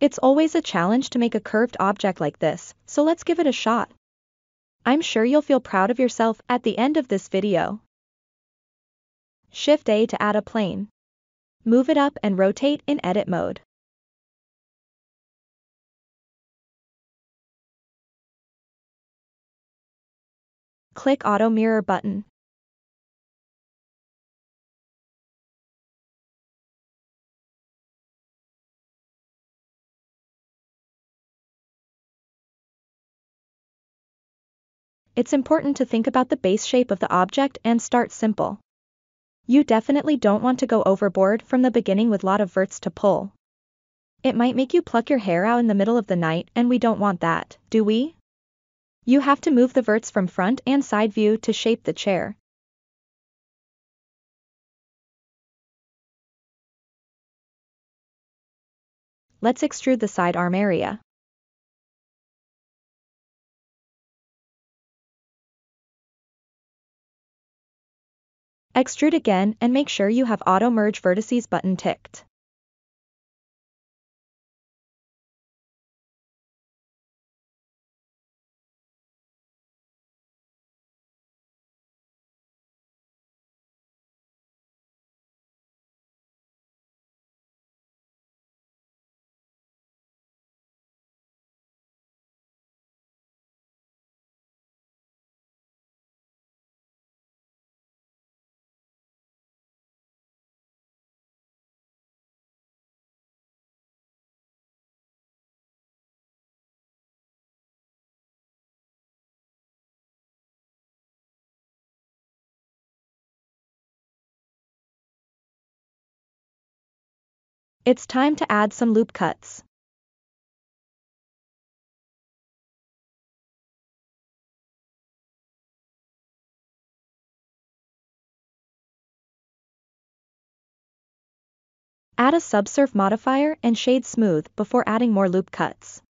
It's always a challenge to make a curved object like this, so let's give it a shot. I'm sure you'll feel proud of yourself at the end of this video. Shift A to add a plane. Move it up and rotate in edit mode. Click Auto Mirror button. It's important to think about the base shape of the object and start simple. You definitely don't want to go overboard from the beginning with a lot of verts to pull. It might make you pluck your hair out in the middle of the night, and we don't want that, do we? You have to move the verts from front and side view to shape the chair. Let's extrude the sidearm area. Extrude again and make sure you have Auto Merge Vertices button ticked. It's time to add some loop cuts. Add a subsurf modifier and shade smooth before adding more loop cuts.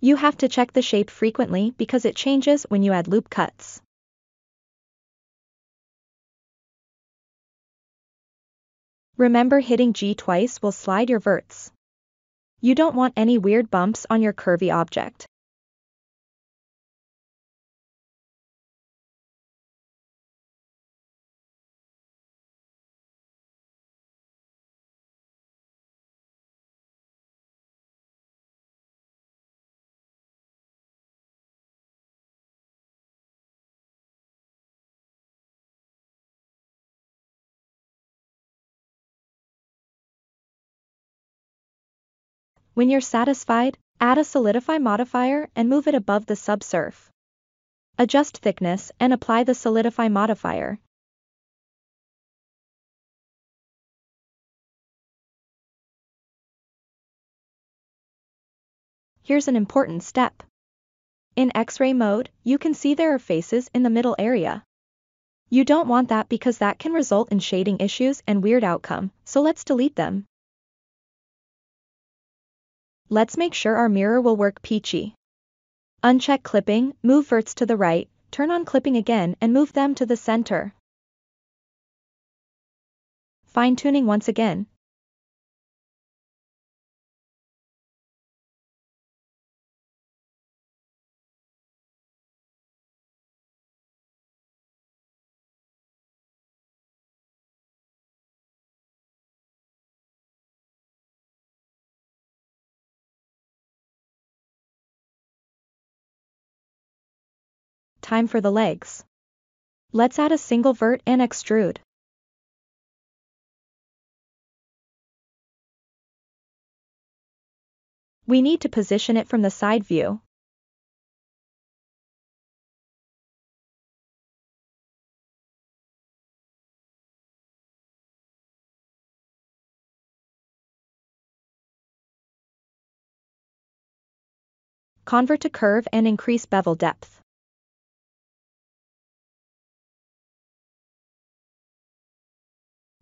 You have to check the shape frequently because it changes when you add loop cuts. Remember, hitting G twice will slide your verts. You don't want any weird bumps on your curvy object. When you're satisfied, add a solidify modifier and move it above the subsurf. Adjust thickness and apply the solidify modifier. Here's an important step. In X-ray mode, you can see there are faces in the middle area. You don't want that because that can result in shading issues and weird outcome, so let's delete them. Let's make sure our mirror will work peachy. Uncheck clipping, move verts to the right, turn on clipping again and move them to the center. Fine-tuning once again. Time for the legs. Let's add a single vert and extrude. We need to position it from the side view. Convert to curve and increase bevel depth.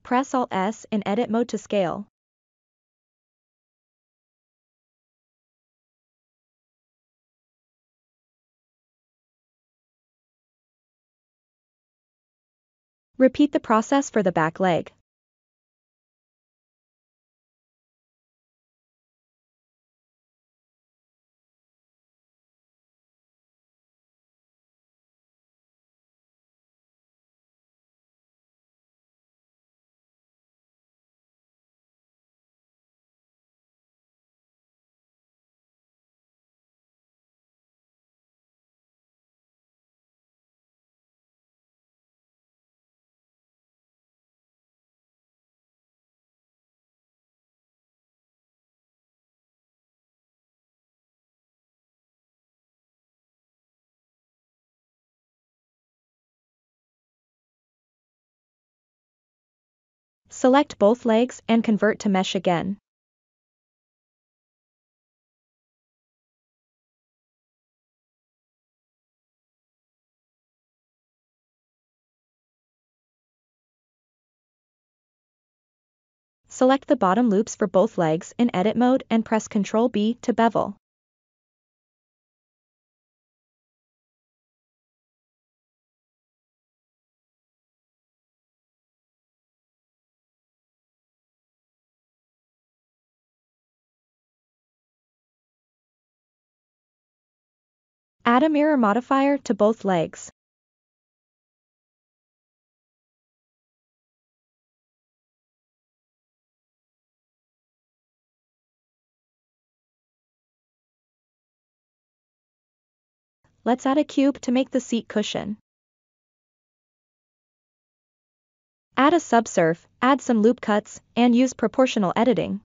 Press Alt S in edit mode to scale. Repeat the process for the back leg. Select both legs and convert to mesh again. Select the bottom loops for both legs in edit mode and press Ctrl B to bevel. Add a mirror modifier to both legs. Let's add a cube to make the seat cushion. Add a subsurf, add some loop cuts, and use proportional editing.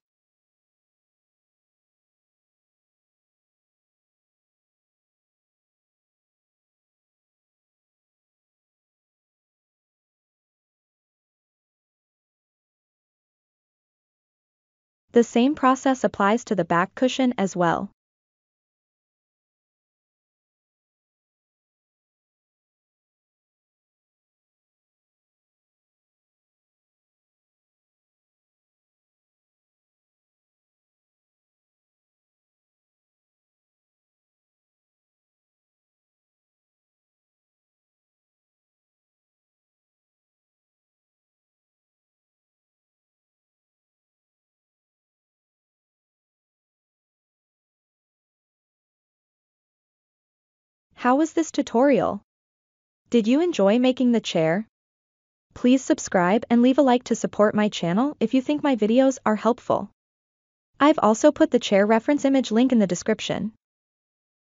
The same process applies to the back cushion as well. How was this tutorial? Did you enjoy making the chair? Please subscribe and leave a like to support my channel if you think my videos are helpful. I've also put the chair reference image link in the description.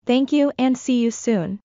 Thank you and see you soon.